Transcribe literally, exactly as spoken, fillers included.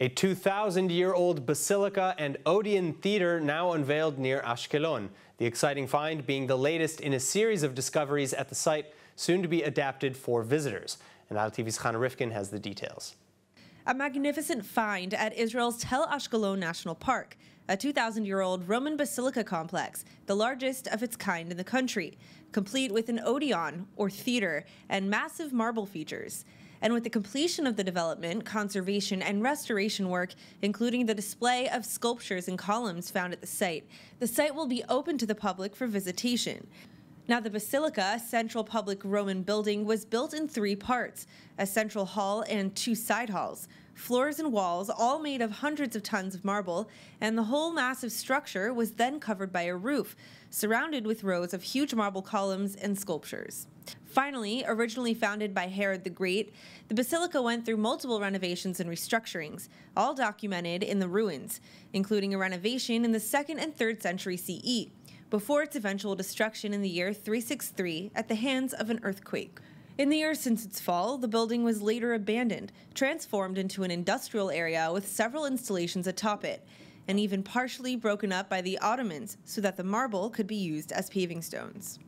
A two thousand year old basilica and Odeon theater now unveiled near Ashkelon. The exciting find being the latest in a series of discoveries at the site, soon to be adapted for visitors. And Al T V's Chana Rifkin has the details. A magnificent find at Israel's Tel Ashkelon National Park, a two thousand year old Roman basilica complex, the largest of its kind in the country, complete with an Odeon, or theater, and massive marble features. And with the completion of the development, conservation, and restoration work, including the display of sculptures and columns found at the site, the site will be open to the public for visitation. Now, the Basilica, central public Roman building, was built in three parts, a central hall and two side halls, floors and walls, all made of hundreds of tons of marble, and the whole massive structure was then covered by a roof, surrounded with rows of huge marble columns and sculptures. Finally, originally founded by Herod the Great, the Basilica went through multiple renovations and restructurings, all documented in the ruins, including a renovation in the second and third century C E, before its eventual destruction in the year three sixty-three at the hands of an earthquake. In the years since its fall, the building was later abandoned, transformed into an industrial area with several installations atop it, and even partially broken up by the Ottomans so that the marble could be used as paving stones.